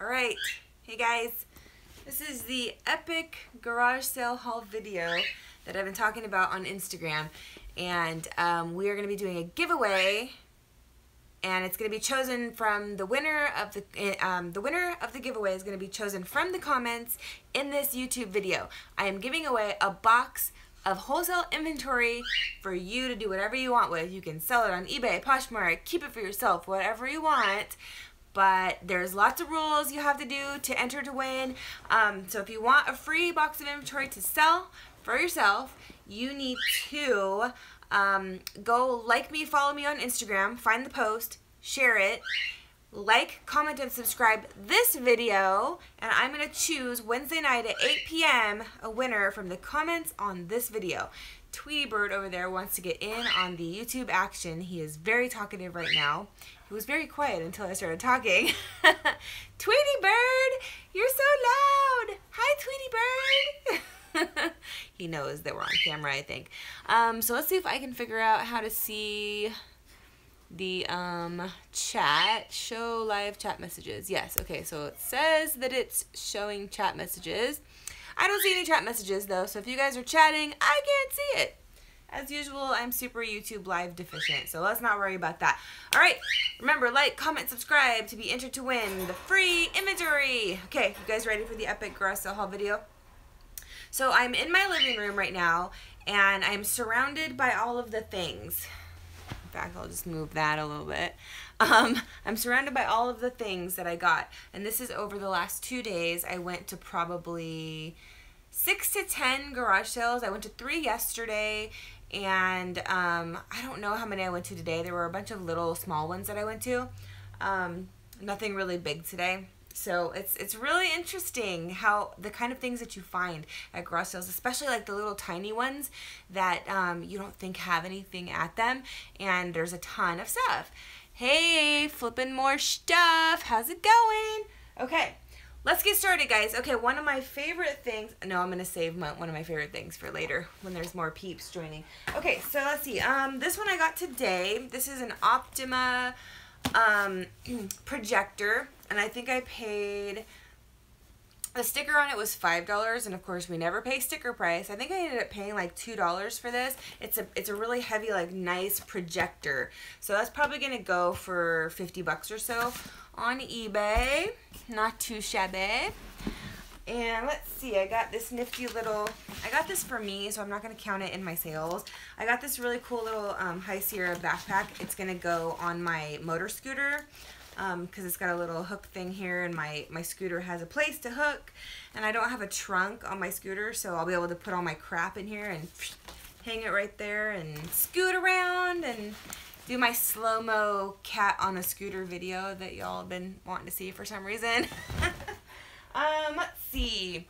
All right, hey guys, this is the epic garage sale haul video that I've been talking about on Instagram, and we are going to be doing a giveaway, and it's going to be chosen from the winner of the giveaway is going to be chosen from the comments in this YouTube video. I am giving away a box of wholesale inventory for you to do whatever you want with. You can sell it on eBay, Poshmark, keep it for yourself, whatever you want. But there's lots of rules you have to do to enter to win. So if you want a free box of inventory to sell for yourself, you need to go like me, follow me on Instagram, find the post, share it, like, comment, and subscribe this video, and I'm going to choose Wednesday night at 8 p.m. a winner from the comments on this video. Tweety Bird over there wants to get in on the YouTube action. He is very talkative right now. He was very quiet until I started talking. Tweety Bird, you're so loud. Hi, Tweety Bird. He knows that we're on camera, I think. So let's see if I can figure out how to see the chat. Show live chat messages. Yes, okay, so it says that it's showing chat messages. I don't see any chat messages though, so if you guys are chatting, I can't see it. As usual, I'm super YouTube live deficient, so let's not worry about that. All right, remember, like, comment, subscribe to be entered to win the free inventory. Okay, you guys ready for the epic garage sale haul video? So I'm in my living room right now, and I'm surrounded by all of the things. In fact, I'll just move that a little bit. I'm surrounded by all of the things that I got. And this is over the last 2 days. I went to probably 6 to 10 garage sales. I went to 3 yesterday, and I don't know how many I went to today. There were a bunch of little small ones that I went to. Nothing really big today. So it's really interesting how the kind of things that you find at garage sales, especially like the little tiny ones that you don't think have anything at them, and there's a ton of stuff. Hey, flipping more stuff. How's it going? Okay, let's get started, guys. Okay, one of my favorite things. No, I'm gonna save one of my favorite things for later when there's more peeps joining. Okay, so let's see. This one I got today. This is an Optima projector. And I think I paid, the sticker on it was $5, and of course we never pay sticker price. I think I ended up paying like $2 for this. It's a really heavy, like, nice projector. So that's probably gonna go for 50 bucks or so on eBay. Not too shabby. And let's see, I got this nifty little, I got this for me, so I'm not gonna count it in my sales. I got this really cool little High Sierra backpack. It's gonna go on my motor scooter. Because it's got a little hook thing here, and my scooter has a place to hook, and I don't have a trunk on my scooter, so I'll be able to put all my crap in here and hang it right there and scoot around and do my slow-mo cat on a scooter video that y'all have been wanting to see for some reason. Let's see.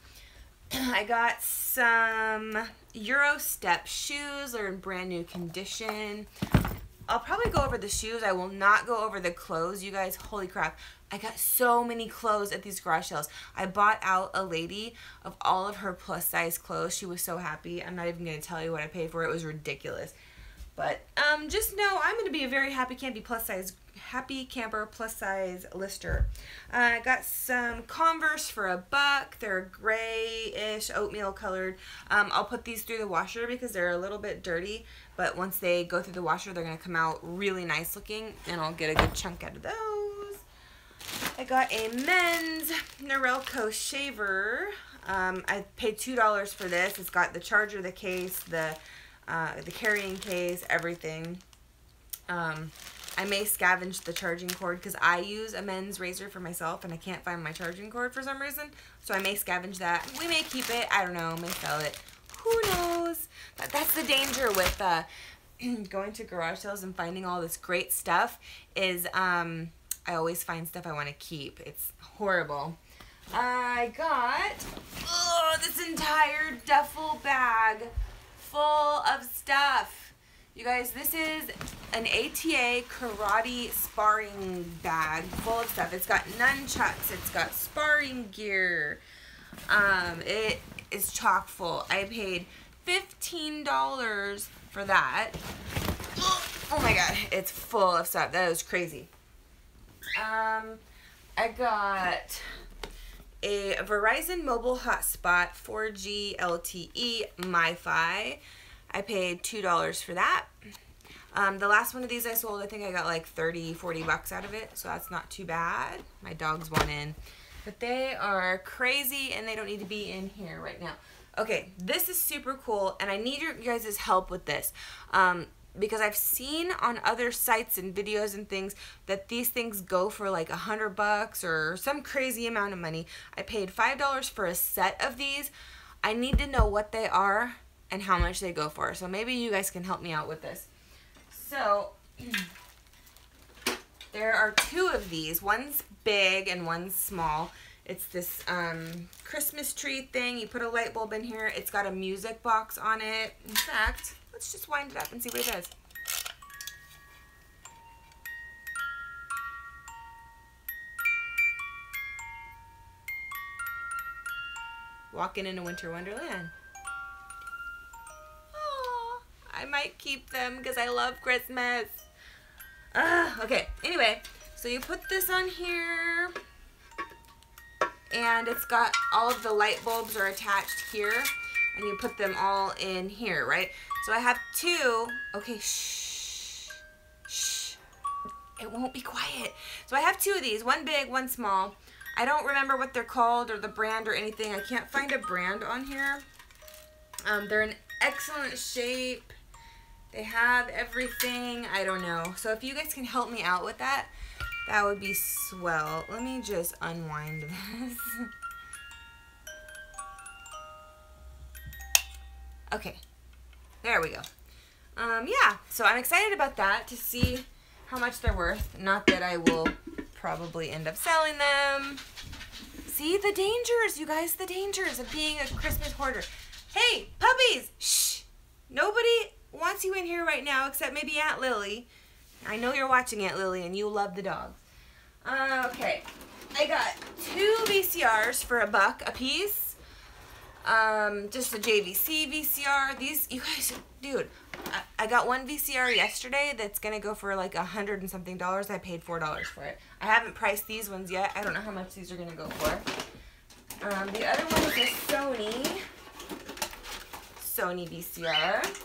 I got some Eurostep shoes. They're in brand new condition. I'll probably go over the shoes. I will not go over the clothes, you guys. Holy crap. I got so many clothes at these garage sales. I bought out a lady of all of her plus size clothes. She was so happy. I'm not even going to tell you what I paid for. It was ridiculous. But just know I'm going to be a very happy camper plus size lister. I got some Converse for $1. They're grayish, oatmeal colored. I'll put these through the washer because they're a little bit dirty, but once they go through the washer, they're gonna come out really nice looking, and I'll get a good chunk out of those. I got a men's Norelco shaver. I paid $2 for this. It's got the charger, the case, the carrying case, everything. I may scavenge the charging cord because I use a men's razor for myself and I can't find my charging cord for some reason. So I may scavenge that. We may keep it. I don't know. May sell it. Who knows? But that's the danger with going to garage sales and finding all this great stuff is I always find stuff I want to keep. It's horrible. I got this entire duffel bag full of stuff. You guys, this is an ATA karate sparring bag full of stuff. It's got nunchucks. It's got sparring gear. It is chock full. I paid $15 for that. Oh my God, it's full of stuff. That was crazy. I got a Verizon mobile hotspot 4G LTE MiFi. I paid $2 for that. The last one of these I sold, I think I got like 30, 40 bucks out of it, so that's not too bad. My dogs want in. But they are crazy and they don't need to be in here right now. Okay, this is super cool and I need your guys' help with this. Because I've seen on other sites and videos and things that these things go for like $100 or some crazy amount of money. I paid $5 for a set of these. I need to know what they are and how much they go for. So maybe you guys can help me out with this. So there are two of these. One's big and one's small. It's this Christmas tree thing. You put a light bulb in here. It's got a music box on it. In fact, let's just wind it up and see what it does. Walking into Winter Wonderland. Oh, I might keep them because I love Christmas. Okay, anyway, so you put this on here and it's got all of the light bulbs are attached here and you put them all in here, right? So I have two. Okay, shh, shh. It won't be quiet. So I have two of these, one big, one small. I don't remember what they're called or the brand or anything. I can't find a brand on here. They're in excellent shape. They have everything. I don't know. So if you guys can help me out with that, that would be swell. Let me just unwind this. Okay, there we go. Yeah, so I'm excited about that to see how much they're worth. Not that I will probably end up selling them. See the dangers, you guys, the dangers of being a Christmas hoarder. Hey, puppies, shh. Nobody wants you in here right now except maybe Aunt Lily. I know you're watching Aunt Lily and you love the dogs. Okay, I got two VCRs for $1 a piece. Just a JVC VCR. These, you guys, dude, I got one VCR yesterday that's going to go for like $100 and something. I paid $4 for it. I haven't priced these ones yet. I don't know how much these are going to go for. The other one is a Sony VCR.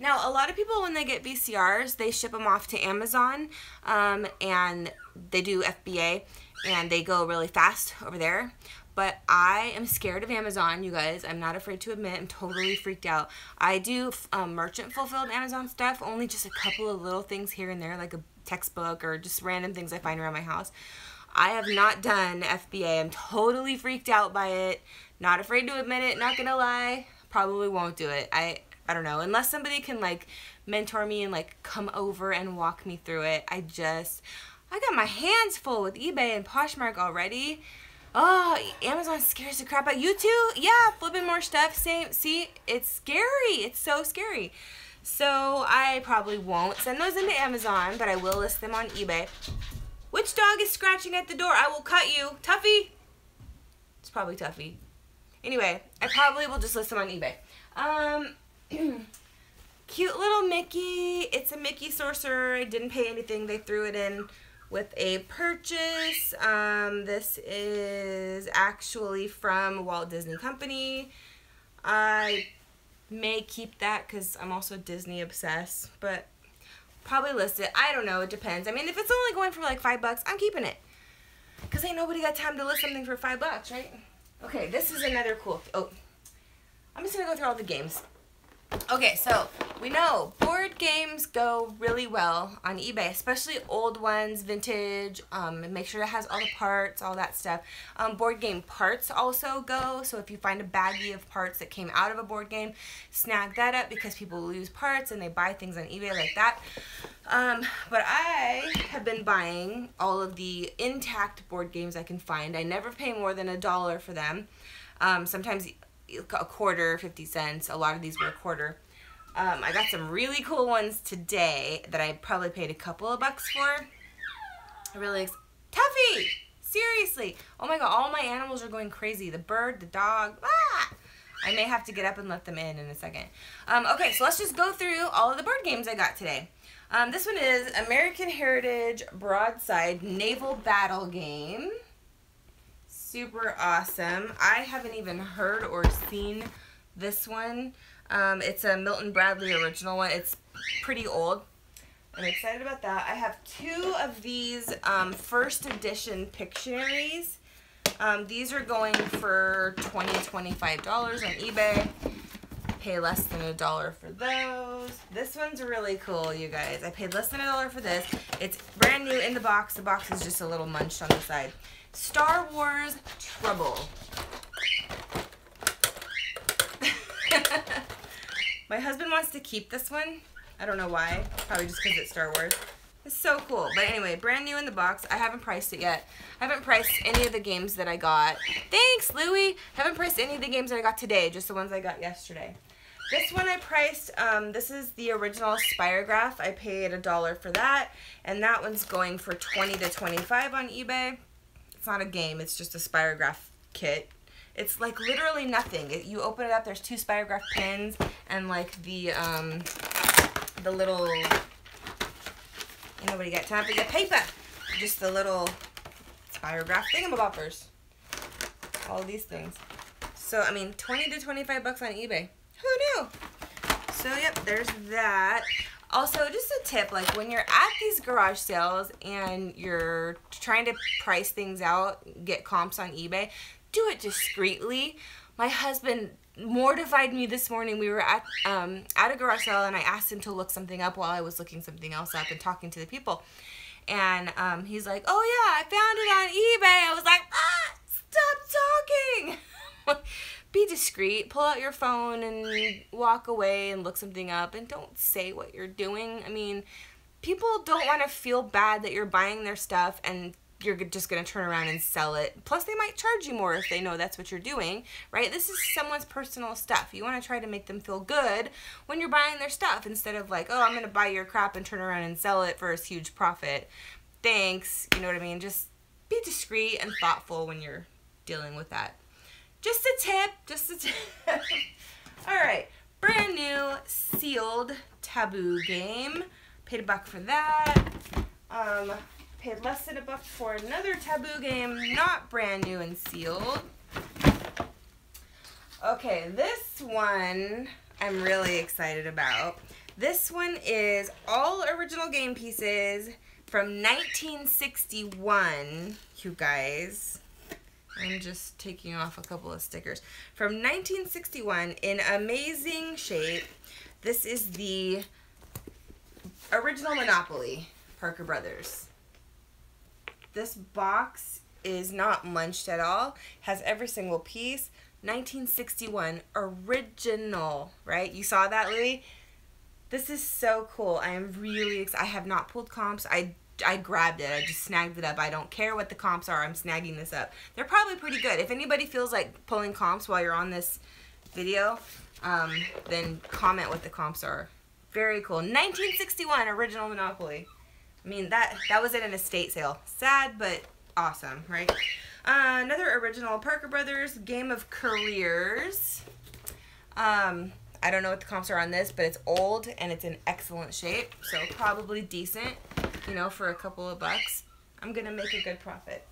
Now, a lot of people, when they get VCRs, they ship them off to Amazon, and they do FBA, and they go really fast over there. But I am scared of Amazon, you guys. I'm not afraid to admit. I'm totally freaked out. I do merchant-fulfilled Amazon stuff, only just a couple of little things here and there, like a textbook or just random things I find around my house. I have not done FBA. I'm totally freaked out by it. Not afraid to admit it. Not going to lie. Probably won't do it. I don't know. Unless somebody can, like, mentor me and, like, come over and walk me through it. I got my hands full with eBay and Poshmark already. Oh, Amazon scares the crap out. You too? Yeah, flipping more stuff. Same. See, it's scary. It's so scary. So I probably won't send those into Amazon, but I will list them on eBay. Which dog is scratching at the door? I will cut you. Tuffy? It's probably Tuffy. Anyway, I probably will just list them on eBay. Cute little Mickey. It's a Mickey saucer. I didn't pay anything. They threw it in with a purchase. This is actually from Walt Disney Company. I may keep that because I'm also Disney obsessed, but probably list it. I don't know, it depends. I mean, if it's only going for like $5, I'm keeping it because ain't nobody got time to list something for $5, right? Okay, this is another cool, oh, I'm just gonna go through all the games. Okay, so we know board games go really well on eBay, especially old ones, vintage, and make sure it has all the parts, all that stuff. Board game parts also go, so if you find a baggie of parts that came out of a board game, snag that up because people lose parts and they buy things on eBay like that. But I have been buying all of the intact board games I can find. I never pay more than $1 for them. Sometimes a quarter, 50 cents. A lot of these were a quarter. I got some really cool ones today that I probably paid a couple of $bucks for. I really, Tuffy, seriously, oh my god, all my animals are going crazy. The bird, the dog, ah! I may have to get up and let them in a second. Okay, so let's just go through all of the board games I got today. This one is American Heritage Broadside Naval Battle Game. Super awesome. I haven't even heard or seen this one. It's a Milton Bradley original one. It's pretty old. I'm excited about that. I have two of these first edition Pictionaries. These are going for $20, $25 on eBay. Pay less than $1 for those. This one's really cool, you guys. I paid less than $1 for this. It's brand new in the box. The box is just a little munched on the side. Star Wars Trouble. My husband wants to keep this one. I don't know why. Probably just because it's Star Wars. It's so cool. But anyway, brand new in the box. I haven't priced it yet. I haven't priced any of the games that I got. Thanks, Louie. Haven't priced any of the games that I got today, just the ones I got yesterday. This one I priced, this is the original Spirograph. I paid $1 for that, and that one's going for $20 to $25 on eBay. It's not a game, it's just a Spirograph kit. It's like literally nothing. You open it up, there's two Spirograph pins and like the little, ain't nobody got time for the paper. Just the little Spirograph thingamaboppers. All these things. So, I mean, $20 to $25 on eBay. Who knew? So, yep, there's that. Also, just a tip, like when you're at these garage sales and you're trying to price things out, get comps on eBay, do it discreetly. My husband mortified me this morning. We were at a garage sale and I asked him to look something up while I was looking something else up and talking to the people. And he's like, oh yeah, I found it on eBay. I was like, ah, stop talking. Be discreet, pull out your phone and walk away and look something up and don't say what you're doing. I mean, people don't want to feel bad that you're buying their stuff and you're just going to turn around and sell it. Plus, they might charge you more if they know that's what you're doing, right? This is someone's personal stuff. You want to try to make them feel good when you're buying their stuff instead of like, oh, I'm going to buy your crap and turn around and sell it for a huge profit. Thanks. You know what I mean? Just be discreet and thoughtful when you're dealing with that. Just a tip. Just a tip. All right. Brand new sealed Taboo game. Paid $1 for that. Paid less than $1 for another Taboo game, not brand new and sealed. Okay, this one I'm really excited about. This one is all original game pieces from 1961, you guys. I'm just taking off a couple of stickers. From 1961, in amazing shape. This is the original Monopoly, Parker Brothers. This box is not munched at all, has every single piece, 1961, original, right? You saw that, Louie? This is so cool. I am really excited. I have not pulled comps. I grabbed it. I just snagged it up. I don't care what the comps are. I'm snagging this up. They're probably pretty good. If anybody feels like pulling comps while you're on this video, then comment what the comps are. Very cool. 1961, original Monopoly. I mean, that was at an estate sale. Sad, but awesome, right? Another original Parker Brothers, Game of Careers. I don't know what the comps are on this, but it's old and it's in excellent shape. So probably decent, you know, for a couple of bucks. I'm going to make a good profit.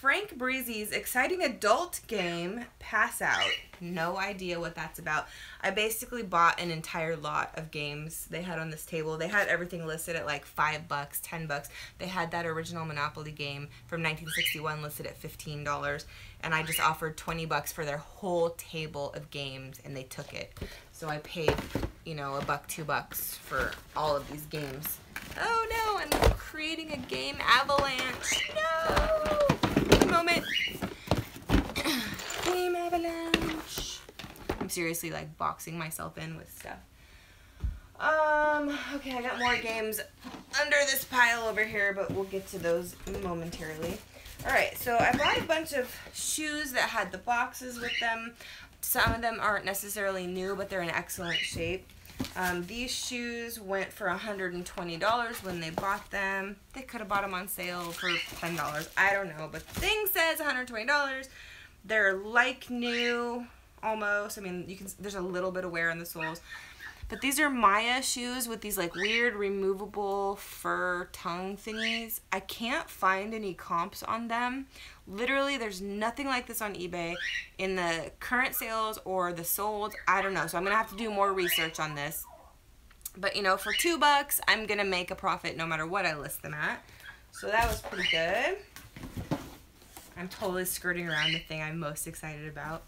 Frank Breezy's exciting adult game, Pass Out. No idea what that's about. I basically bought an entire lot of games they had on this table. They had everything listed at like $5, $10. They had that original Monopoly game from 1961 listed at $15, and I just offered $20 for their whole table of games, and they took it. So I paid, you know, $1, $2 for all of these games. Oh no, I'm creating a game avalanche. No! Moment. Game avalanche. I'm seriously like boxing myself in with stuff. Okay, I got more games under this pile over here, but we'll get to those momentarily. Alright, so I bought a bunch of shoes that had the boxes with them. Some of them aren't necessarily new, but they're in excellent shape. These shoes went for $120 when they bought them. They could have bought them on sale for $10. I don't know, but the thing says $120. They're like new almost. I mean, you can, there's a little bit of wear in the soles. But these are Maya shoes with these like weird removable fur tongue thingies. I can't find any comps on them. Literally, there's nothing like this on eBay in the current sales or the sold. I don't know. So I'm going to have to do more research on this. But, you know, for $2, I'm going to make a profit no matter what I list them at. So that was pretty good. I'm totally skirting around the thing I'm most excited about.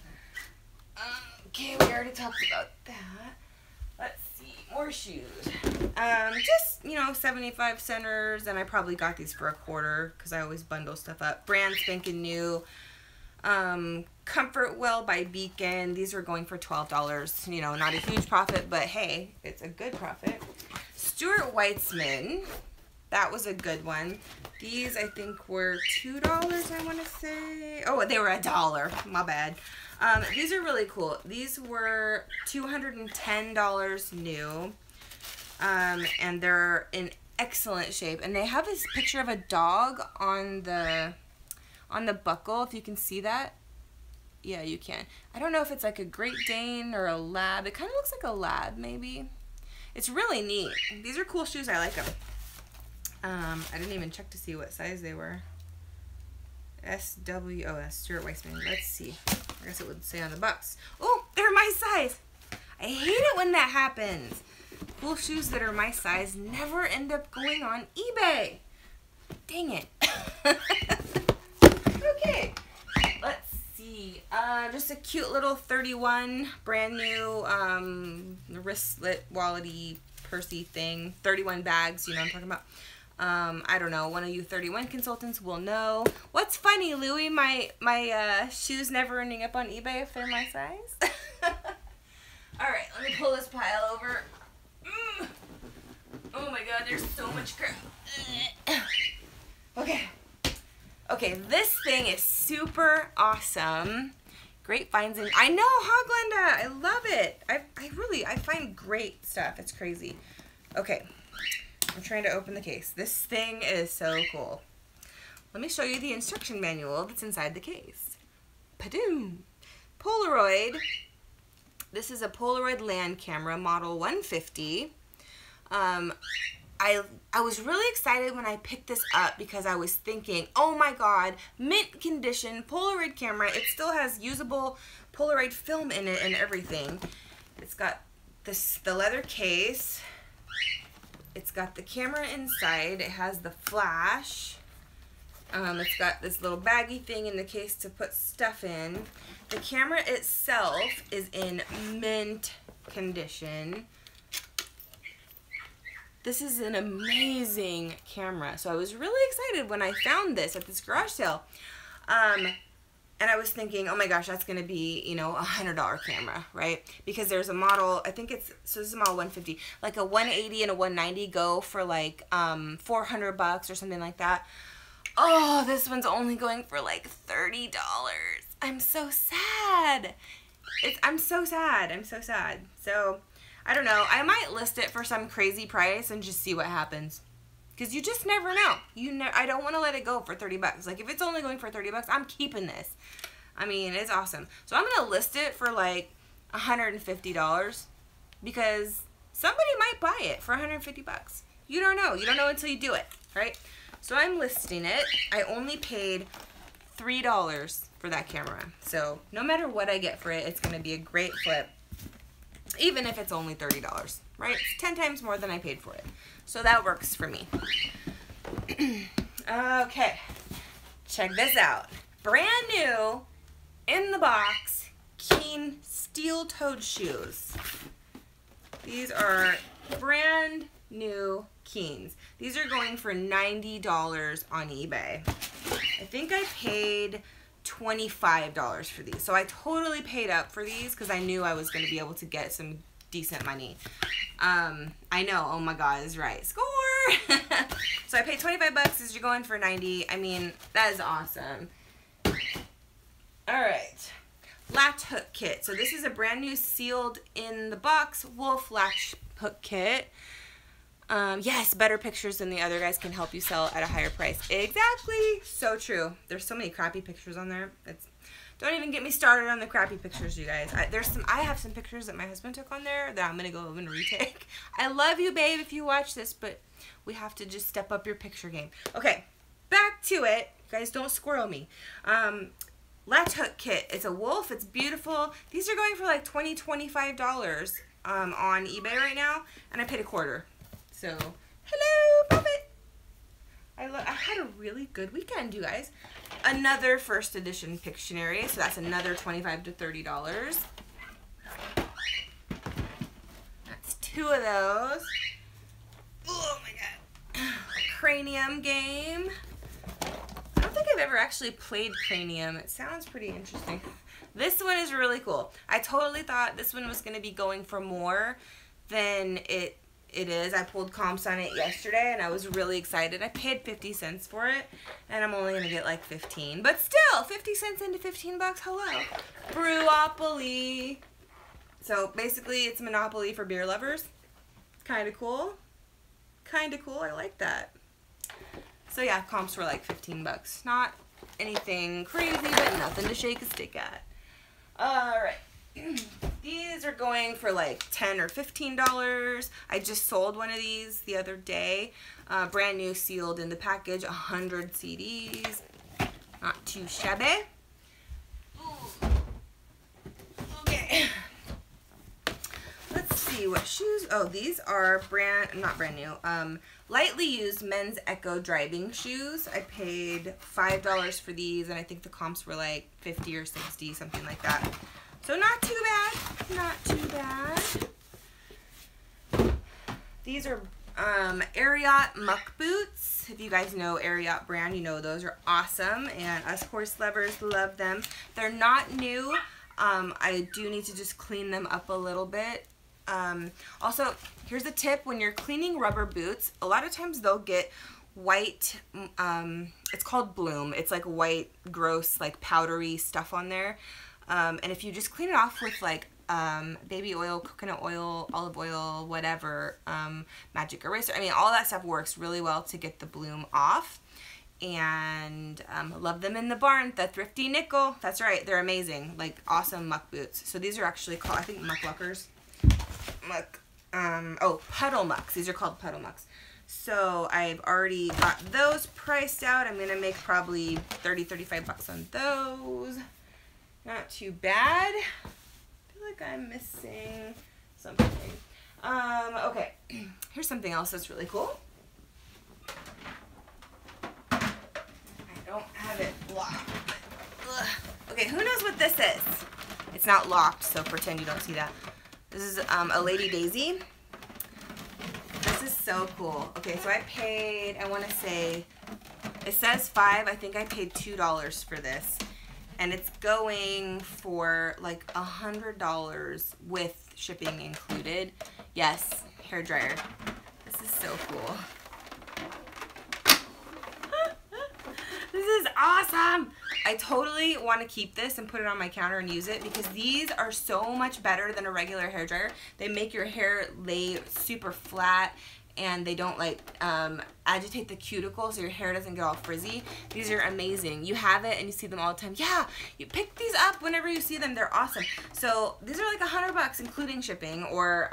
Okay, we already talked about that. Let's see, more shoes. Just, you know, 75 centers, and I probably got these for $25 because I always bundle stuff up. Brand spanking new. Comfortwell by Beacon. These are going for $12. You know, not a huge profit, but hey, it's a good profit. Stuart Weitzman. That was a good one. These, I think, were $2, I want to say. Oh, they were $1. My bad. These are really cool. These were $210 new. And they're in excellent shape. And they have this picture of a dog on the buckle, if you can see that. Yeah, you can. I don't know if it's like a Great Dane or a lab. It kind of looks like a lab, maybe. It's really neat. These are cool shoes. I like them. I didn't even check to see what size they were. SWOS, Stuart Weitzman. Let's see. I guess it would say on the box. Oh, they're my size. I hate it when that happens. Cool shoes that are my size never end up going on eBay. Dang it. Okay. Let's see. Just a cute little 31 brand new wristlet wallet-y Percy thing. 31 bags, you know what I'm talking about. I don't know, one of you 31 consultants will know. What's funny, Louie? My shoes never ending up on eBay if they're my size. Alright, let me pull this pile over. Oh my god, there's so much crap. Okay. Okay, this thing is super awesome. Great finds in, I know, Hoglanda, I love it. I find great stuff, it's crazy. Okay, I'm trying to open the case. This thing is so cool. Let me show you the instruction manual that's inside the case. Padoom! Polaroid. This is a Polaroid land camera, model 150. I was really excited when I picked this up because I was thinking, oh my god, mint condition Polaroid camera. It still has usable Polaroid film in it and everything. It's got this, the leather case. It's got the camera inside. It has the flash. It's got this little baggy thing in the case to put stuff in. The camera itself is in mint condition. This is an amazing camera. So I was really excited when I found this at this garage sale. And I was thinking, oh my gosh, that's going to be, you know, $100 camera, right? Because there's a model, I think it's, so this is a model 150, like a 180 and a 190 go for like $400 or something like that. Oh, this one's only going for like $30. I'm so sad. I'm so sad. I'm so sad. So I don't know. I might list it for some crazy price and just see what happens. Because you just never know. I don't want to let it go for $30. Like, if it's only going for $30, I'm keeping this. I mean, it's awesome. So I'm going to list it for, like, $150 because somebody might buy it for $150. You don't know. You don't know until you do it, right? So I'm listing it. I only paid $3 for that camera. So no matter what I get for it, it's going to be a great flip. Even if it's only $30, right? It's 10 times more than I paid for it. So that works for me. Okay, check this out. Brand new, in the box, Keen steel-toed shoes. These are brand new Keens. These are going for $90 on eBay. I think I paid $25 for these. So I totally paid up for these because I knew I was going to be able to get some decent money. I know. Oh my God, is right. Score! So I paid $25 as you're going for $90. I mean, that is awesome. All right. Latch hook kit. So this is a brand new sealed in the box wolf latch hook kit. Yes, better pictures than the other guys can help you sell at a higher price. Exactly. So true. There's so many crappy pictures on there. It's Don't even get me started on the crappy pictures, you guys. I have some pictures that my husband took on there that I'm gonna go and retake. I love you, babe, if you watch this, but we have to just step up your picture game. Okay, back to it. You guys, don't squirrel me. Latch hook kit. It's a wolf. It's beautiful. These are going for like $20, $25 on eBay right now, and I paid $25. So, hello, pop it. I had a really good weekend, you guys. Another first edition Pictionary, so that's another $25 to $30. That's two of those. Oh my god. Cranium game. I don't think I've ever actually played Cranium. It sounds pretty interesting. This one is really cool. I totally thought this one was going to be going for more than it is. I pulled comps on it yesterday and I was really excited. I paid 50 cents for it and I'm only going to get like 15. But still, 50 cents into 15 bucks, hello. Brewopoly. So basically it's Monopoly for beer lovers. Kind of cool. Kind of cool. I like that. So yeah, comps were like 15 bucks. Not anything crazy, but nothing to shake a stick at. All right. These are going for like $10 or $15. I just sold one of these the other day. Brand new, sealed in the package. 100 CDs. Not too shabby. Ooh. Okay. Let's see what shoes. Oh, these are not brand new. Lightly used men's Echo driving shoes. I paid $5 for these, and I think the comps were like 50 or 60, something like that. So not too bad, not too bad. These are Ariat muck boots. If you guys know Ariat brand, you know those are awesome. And us horse lovers love them. They're not new. I do need to just clean them up a little bit. Also, here's a tip. When you're cleaning rubber boots, a lot of times they'll get white, it's called bloom. It's like white, gross, like powdery stuff on there. And if you just clean it off with like baby oil, coconut oil, olive oil, whatever, magic eraser, I mean, all that stuff works really well to get the bloom off. And love them in the barn, the thrifty nickel. That's right, they're amazing, like awesome muck boots. So these are actually called, I think, muck luckers. Puddle mucks. These are called puddle mucks. So I've already got those priced out. I'm gonna make probably 30, 35 bucks on those. Not too bad. I feel like I'm missing something. Okay, here's something else that's really cool. I don't have it locked. Ugh. Okay, who knows what this is? It's not locked, so pretend you don't see that. This is a Lady Daisy. This is so cool. Okay, so I paid, I want to say, it says $5. I think I paid $2 for this. And it's going for like $100 with shipping included. Yes, hair dryer. This is so cool. This is awesome. I totally want to keep this and put it on my counter and use it because these are so much better than a regular hair dryer. They make your hair lay super flat and they don't like agitate the cuticle so your hair doesn't get all frizzy. These are amazing. You have it and you see them all the time. Yeah, you pick these up whenever you see them. They're awesome. So these are like $100 including shipping, or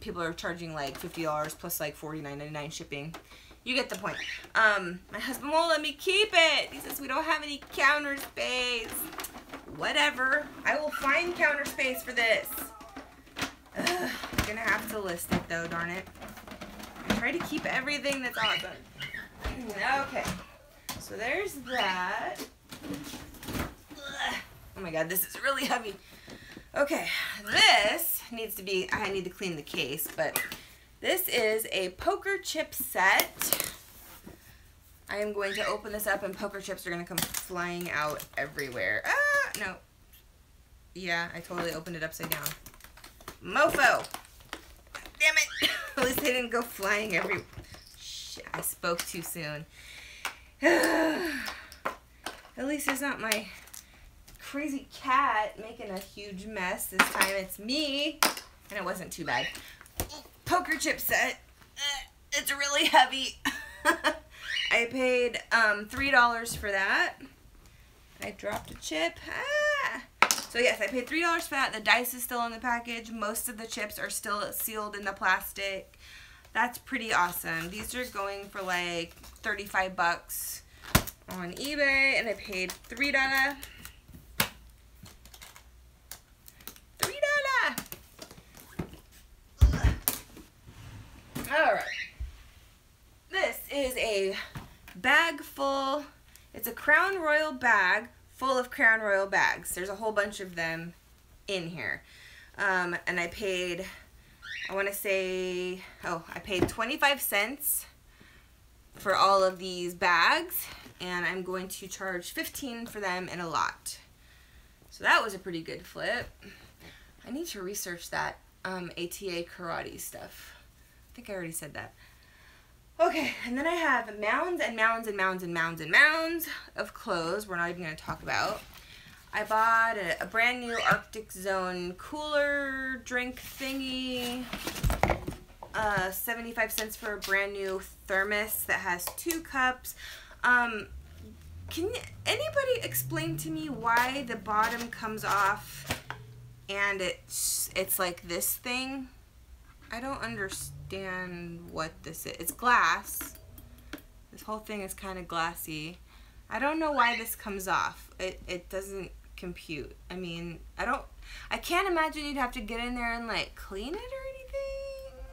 people are charging like $50 plus like $49.99 shipping. You get the point. My husband won't let me keep it. He says we don't have any counter space. Whatever. I will find counter space for this. Ugh, I'm gonna have to list it though, darn it. Try to keep everything that's awesome. Okay, so there's that. Ugh. Oh my god, this is really heavy. Okay, this needs to be, I need to clean the case, but this is a poker chip set. I am going to open this up and poker chips are going to come flying out everywhere. Ah, no. Yeah, I totally opened it upside down. Mofo. Damn it. At least they didn't go flying everywhere. Shit, I spoke too soon. At least it's not my crazy cat making a huge mess. This time it's me. And it wasn't too bad. Poker chip set. It's really heavy. I paid $3 for that. I dropped a chip. So yes, I paid $3 for that. The dice is still in the package. Most of the chips are still sealed in the plastic. That's pretty awesome. These are going for like 35 bucks on eBay, and I paid $3. $3! Alright. This is a bag full, it's a Crown Royal bag full of Crown Royal bags. There's a whole bunch of them in here. And I paid, I want to say, oh, I paid 25 cents for all of these bags, and I'm going to charge 15 for them in a lot. So that was a pretty good flip. I need to research that ATA karate stuff. I think I already said that. Okay, and then I have mounds and mounds and mounds and mounds and mounds of clothes we're not even going to talk about. I bought a brand new Arctic Zone cooler drink thingy. 75 cents for a brand new thermos that has 2 cups. Can anybody explain to me why the bottom comes off and it's like this thing? I don't understand what this is. It's glass. This whole thing is kind of glassy. I don't know why this comes off. It doesn't compute. I mean, I can't imagine you'd have to get in there and like clean it or anything.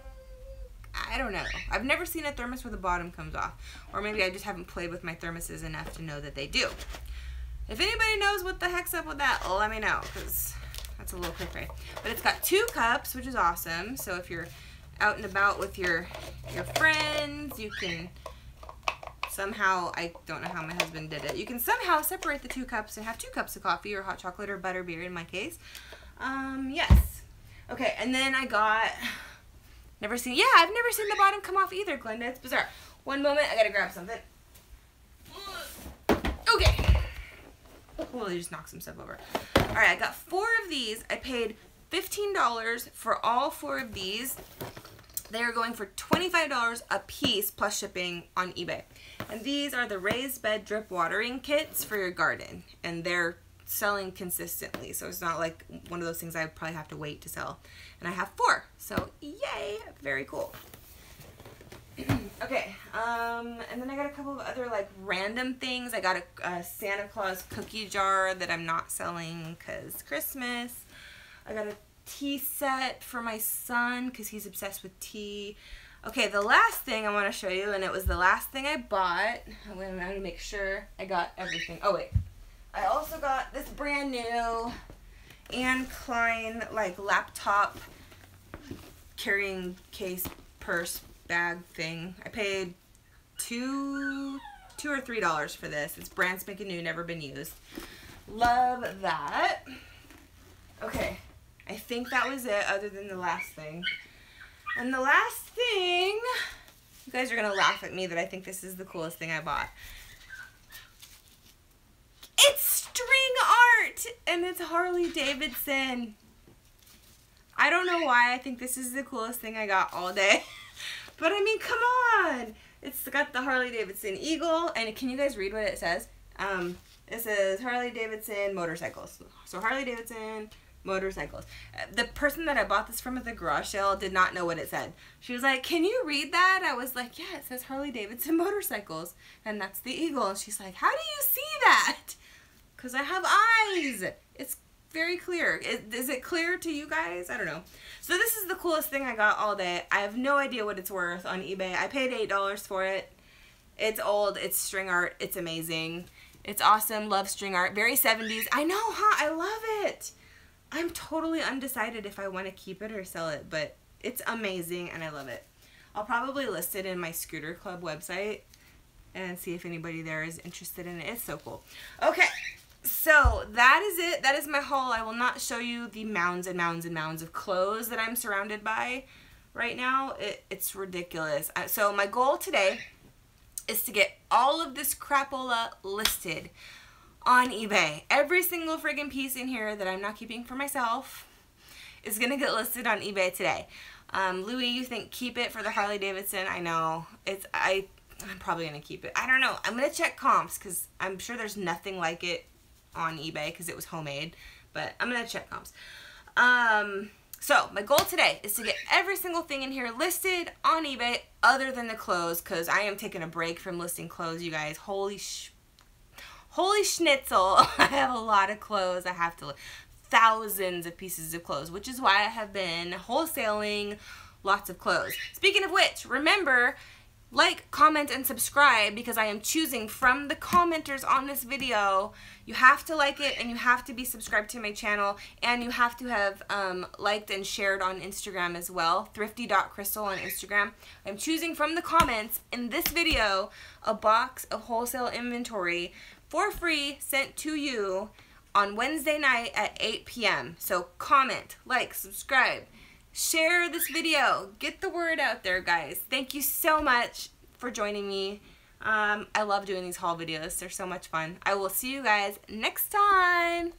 I don't know. I've never seen a thermos where the bottom comes off. Or maybe I just haven't played with my thermoses enough to know that they do. If anybody knows what the heck's up with that, let me know, because that's a little quick. But it's got 2 cups, which is awesome. So if you're out and about with your friends, you can somehow, I don't know how my husband did it, you can somehow separate the 2 cups and have 2 cups of coffee or hot chocolate or butter beer in my case. Yes. Okay, and then I got, I've never seen the bottom come off either, Glenda. It's bizarre. One moment, I gotta grab something. Okay. Well, they just knocked some stuff over. All right, I got 4 of these. I paid $15 for all 4 of these. They are going for $25 a piece plus shipping on eBay. And these are the raised bed drip watering kits for your garden. And they're selling consistently. So it's not like one of those things I probably have to wait to sell. And I have 4. So yay, very cool. Okay, and then I got a couple of other like random things. I got a Santa Claus cookie jar that I'm not selling because Christmas. I got a tea set for my son because he's obsessed with tea. Okay, the last thing I want to show you, and it was the last thing I bought. I'm going to make sure I got everything. Oh, wait. I also got this brand new Anne Klein, like, laptop carrying case, purse, bag thing. I paid $2 or $3 for this. It's brand spanking new, never been used. Love that. Okay. I think that was it, other than the last thing. And the last thing, you guys are going to laugh at me that I think this is the coolest thing I bought. It's string art, and it's Harley Davidson. I don't know why I think this is the coolest thing I got all day, but I mean, come on. It's got the Harley Davidson eagle, and can you guys read what it says? It says Harley Davidson motorcycles. So Harley Davidson motorcycles. The person that I bought this from at the garage sale did not know what it said. She was like, "Can you read that?" I was like, "Yeah, it says Harley Davidson motorcycles, and that's the eagle." And she's like, "How do you see that?" Because I have eyes. It's very clear. Is it clear to you guys? I don't know. So this is the coolest thing I got all day. I have no idea what it's worth on eBay. I paid $8 for it. It's old. It's string art. It's amazing. It's awesome. Love string art. Very 70s. I know, huh? I love it. I'm totally undecided if I want to keep it or sell it, but it's amazing and I love it. I'll probably list it in my Scooter Club website and see if anybody there is interested in it. It's so cool. Okay, so that is it. That is my haul. I will not show you the mounds and mounds and mounds of clothes that I'm surrounded by right now. It's ridiculous. So my goal today is to get all of this crapola listed on eBay. Every single friggin' piece in here that I'm not keeping for myself is gonna get listed on eBay today. Louis, you think keep it for the Harley Davidson? I know. I'm probably gonna keep it. I don't know. I'm gonna check comps because I'm sure there's nothing like it on eBay because it was homemade. but I'm going to check comps. So my goal today is to get every single thing in here listed on eBay other than the clothes, because I am taking a break from listing clothes, you guys. Holy schnitzel. I have a lot of clothes. I have to thousands of pieces of clothes, which is why I have been wholesaling lots of clothes. Speaking of which, remember, like, comment, and subscribe, because I am choosing from the commenters on this video. You have to like it, and you have to be subscribed to my channel, and you have to have liked and shared on Instagram as well, thrifty.crystal on Instagram. I'm choosing from the comments in this video a box of wholesale inventory for free sent to you on Wednesday night at 8 p.m. So comment, like, subscribe. Share this video. Get the word out there, guys. Thank you so much for joining me. I love doing these haul videos. They're so much fun. I will see you guys next time.